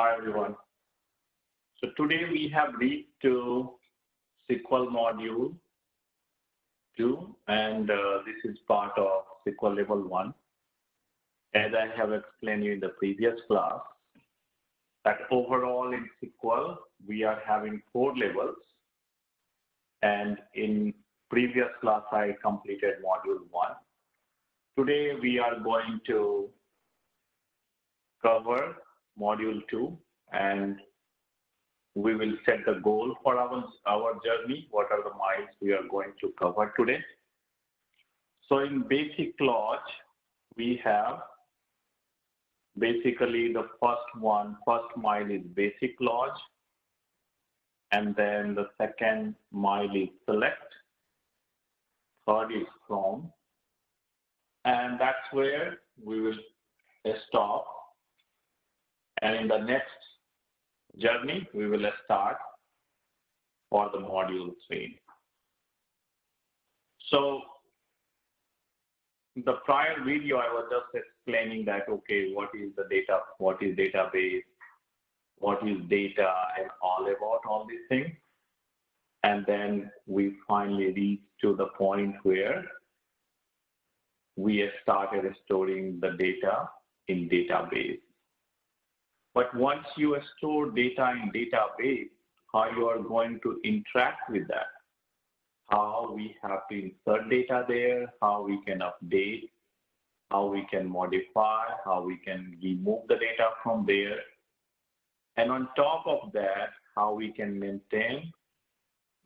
Hi everyone. So today we have reached to SQL module 2, and this is part of SQL level 1. As I have explained you in the previous class, that overall in SQL we are having 4 levels, and in previous class I completed module 1. Today we are going to cover module 2, and we will set the goal for our journey. What are the miles we are going to cover today? So in basic logic, we have basically the first mile is basic logic, and then the second mile is select, third is from, and that's where we will stop. And in the next journey, we will start for the module 3. So in the prior video, I was just explaining that, okay, what is the data, what is database, what is data, and all about all these things. And then we finally reach to the point where we have started storing the data in database. But once you store data in database, how you are going to interact with that, how we have to insert data there, how we can update, how we can modify, how we can remove the data from there. And on top of that, how we can maintain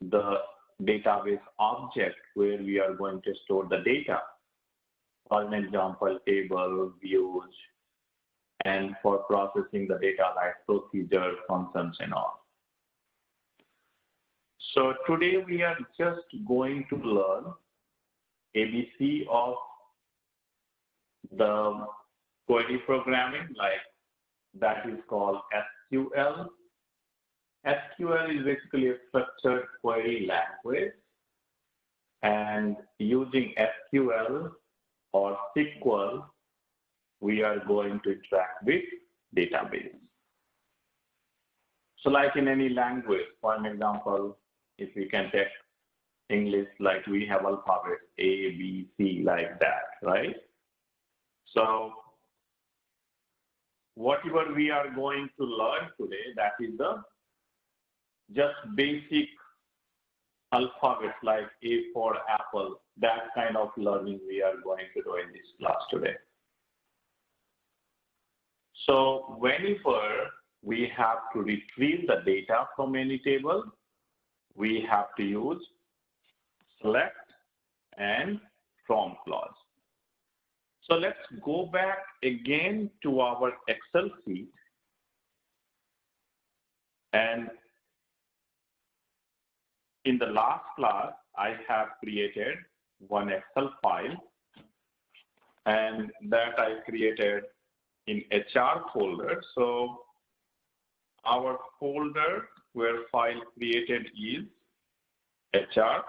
the database object where we are going to store the data. For an example, table, views, and for processing the data like procedures, functions, and all. So today we are just going to learn ABC of the query programming, like that is called SQL. SQL is basically a structured query language, and using SQL or SQL, we are going to interact with database. So like in any language, for an example, if you can take English, like we have alphabet A, B, C, like that, right? So whatever we are going to learn today, that is the just basic alphabet, like A for apple, that kind of learning we are going to do in this class today. So whenever we have to retrieve the data from any table, we have to use select and from clause. So let's go back again to our Excel sheet, and in the last class I have created one Excel file, and that I created in HR folder. So our folder where file created is HR.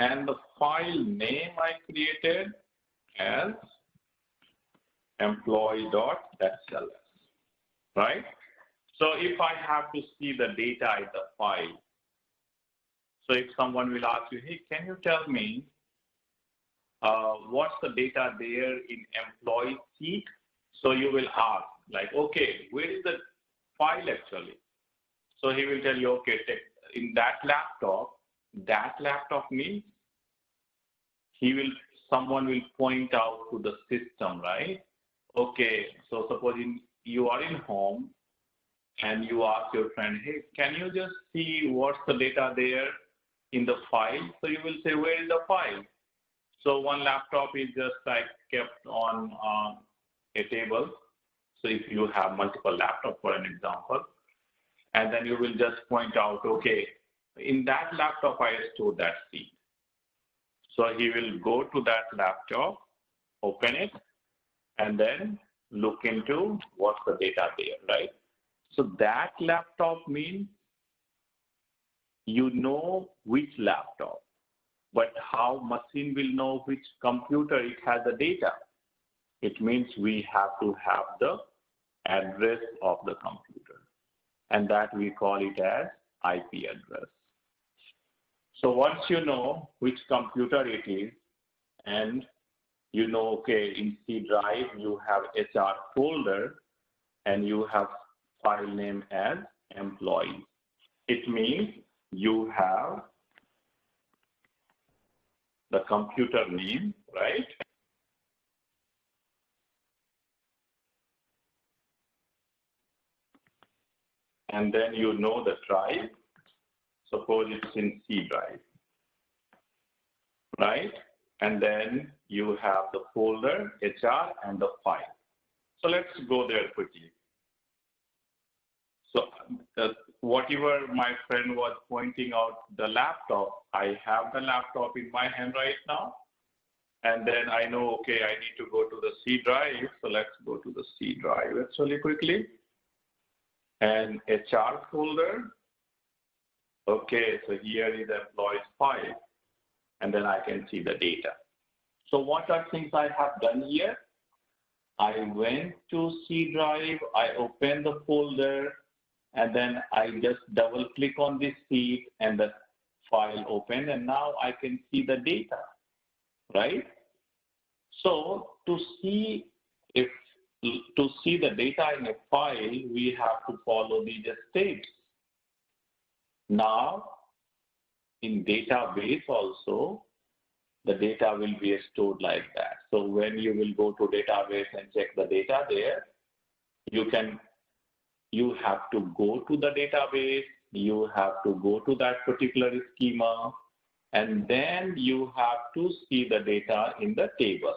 And the file name I created as employee.xls, right? So if I have to see the data in the file, so if someone will ask you, hey, can you tell me what's the data there in employee sheet? So you will ask, like, okay, where is the file actually? So he will tell you, okay, in that laptop means someone will point out to the system, right? Okay, so suppose you are in home and you ask your friend, hey, can you just see what's the data there in the file? So you will say, where is the file? So one laptop is just like kept on a table. So if you have multiple laptops, for an example, and then you will just point out, okay, in that laptop I store that sheet. So he will go to that laptop, open it, and then look into what's the data there, right? So that laptop means you know which laptop. but how machine will know which computer it has the data? It means we have to have the address of the computer, and that we call it as IP address. So once you know which computer it is, and you know, okay, in C drive you have HR folder and you have file name as employee. It means you have the computer name, right? And then you know the drive. Suppose it's in C drive, right? And then you have the folder, HR, and the file. So let's go there quickly. So whatever my friend was pointing out, the laptop, I have the laptop in my hand right now. And then I know, okay, I need to go to the C drive. So let's go to the C drive actually quickly. And HR folder. Okay, so here is the employee's file. And then I can see the data. So what are things I have done here? I went to C drive, I opened the folder, and then I just double click on this sheet and the file opened, and now I can see the data, right? So to see the data in a file, we have to follow these steps. Now, in database also, the data will be stored like that. So when you will go to database and check the data there, you have to go to the database, you have to go to that particular schema, and then you have to see the data in the table.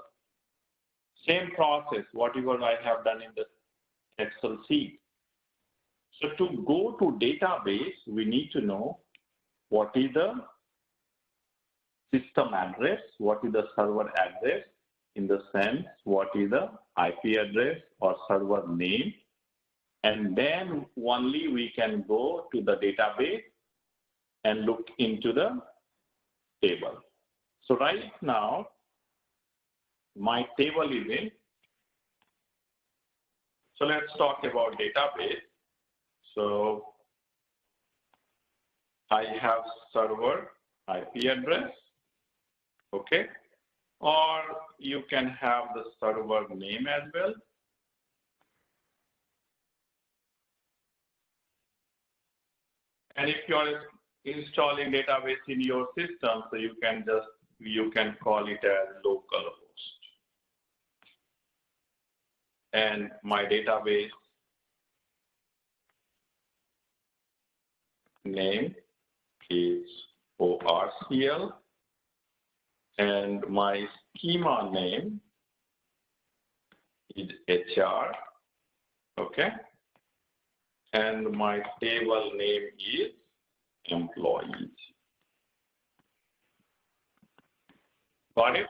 Same process, whatever I have done in the Excel sheet. So to go to database, we need to know what is the system address, what is the server address, in the sense, what is the IP address or server name, and then only we can go to the database and look into the table. So right now, my table is in. So let's talk about database. So I have server IP address. Okay, or you can have the server name as well. And if you are installing database in your system, so you can call it as localhost. And my database name is ORCL. And my schema name is HR, okay? And my table name is employees. Got it?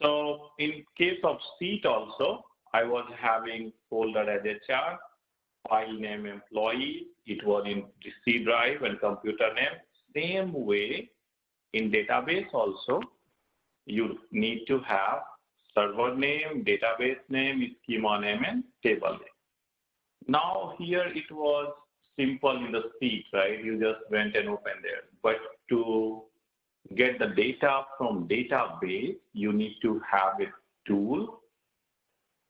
So in case of seat also, I was having folder as HR, file name employee, it was in C drive and computer name. Same way in database also, you need to have server name, database name, schema name, and table name. Now here it was simple in the sheet, right? You just went and opened there. But to get the data from database, you need to have a tool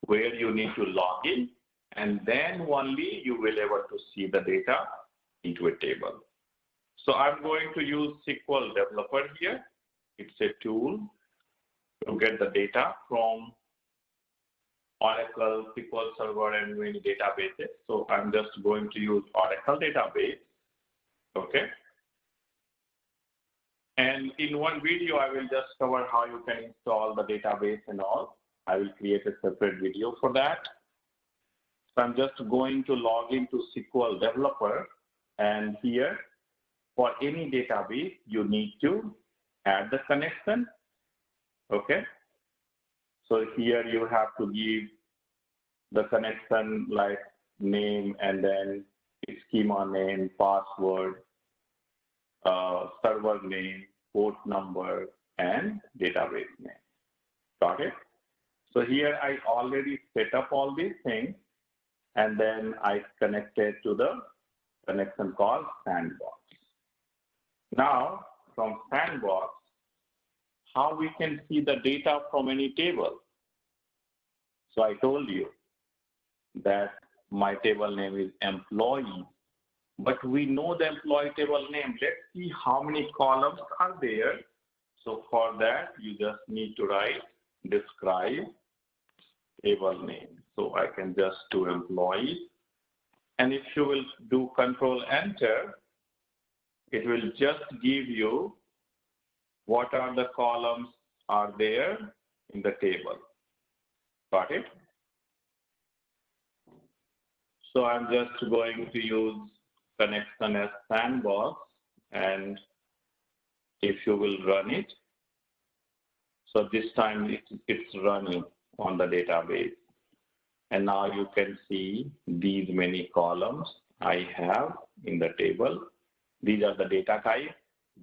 where you need to log in, and then only you will able to see the data into a table. So I'm going to use SQL Developer here. It's a tool to get the data from Oracle, SQL Server, and many databases. So I'm just going to use Oracle database, okay? And in one video, I will just cover how you can install the database and all. I will create a separate video for that. So I'm just going to log into SQL Developer, and here, for any database, you need to add the connection, okay? So here you have to give the connection like name and then schema name, password, server name, port number, and database name. Got it? So here I already set up all these things, and then I connected to the connection call sandbox. Now, from sandbox, how we can see the data from any table? So I told you that my table name is employee, but we know the employee table name. Let's see how many columns are there. So for that, you just need to write describe table name. So I can just do employee. And if you will do control enter, it will just give you what are the columns are there in the table. Got it? So I'm just going to use connection as sandbox, and if you will run it, so this time it's running on the database. And now you can see these many columns I have in the table. These are the data types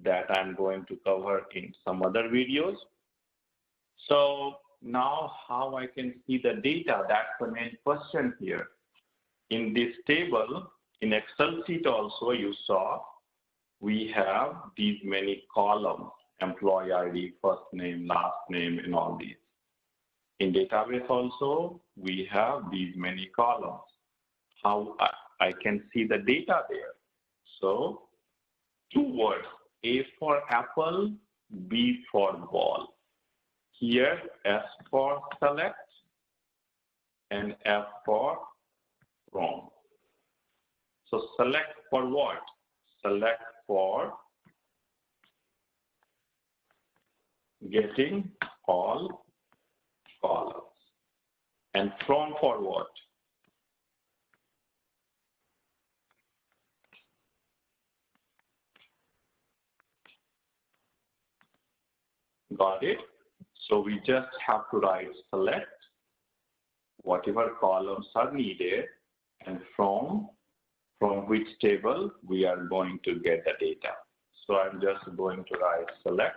that I'm going to cover in some other videos. So now how I can see the data, that's the main question here. In this table, in Excel sheet also you saw, we have these many columns, employee ID, first name, last name, and all these. In database also, we have these many columns. How I can see the data there? So two words, A for apple, B for ball. Here, S for select and F for from. So select for what? Select for getting all columns. And from for what? Got it? So we just have to write select whatever columns are needed, and from which table we are going to get the data. So I'm just going to write select,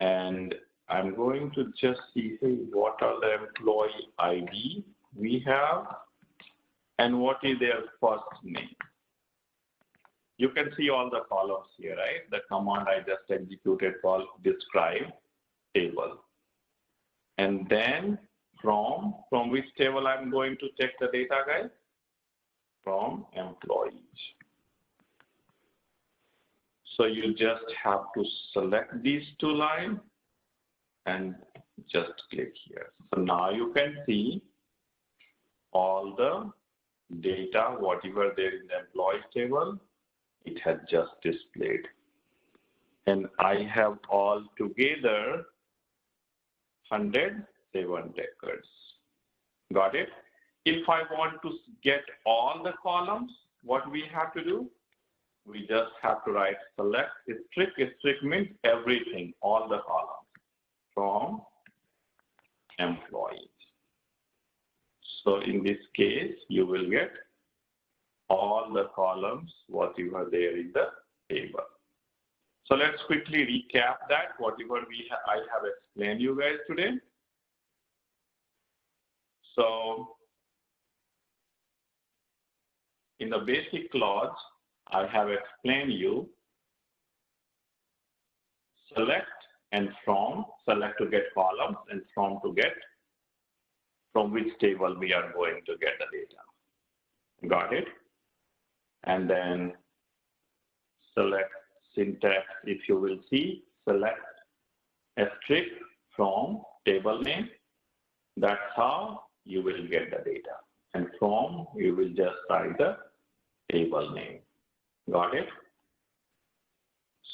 and I'm going to just see, hey, what are the employee ID we have and what is their first name. You can see all the columns here, right? The command I just executed called describe table. And then from which table I'm going to take the data, guys? From employees. So you just have to select these two lines and just click here. So now you can see all the data, whatever there in the employees table, it has just displayed. And I have all together 107 records. Got it? If I want to get all the columns, what we have to do? We just have to write select strict. Strict means everything, all the columns from employees. So in this case, you will get all the columns, whatever there in the table. So let's quickly recap that, whatever I have explained you guys today. So in the basic clause, I have explained you select and from, select to get columns and from to get from which table we are going to get the data. Got it? And then select syntax, if you will see, select asterisk from table name. That's how you will get the data. And from, you will just write the table name. Got it?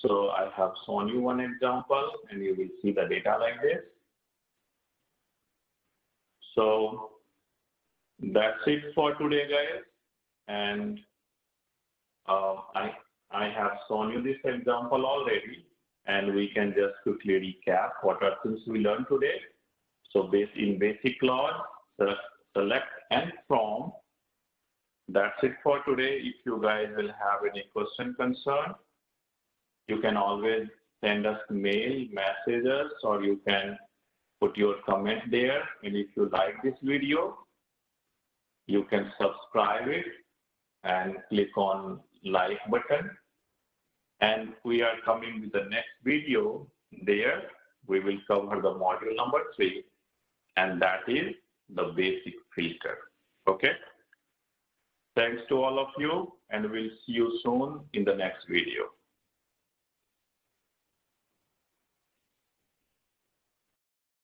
So I have shown you one example, and you will see the data like this. So that's it for today, guys. And I have shown you this example already, and we can just quickly recap what are things we learned today. So in basic clause, select and from. That's it for today. If you guys will have any question, concern, you can always send us mail, messages, or you can put your comment there. And if you like this video, you can subscribe it and click on like button. And we are coming with the next video. There we will cover the module number 3, and that is the basic filter. Okay. Thanks to all of you, and we'll see you soon in the next video.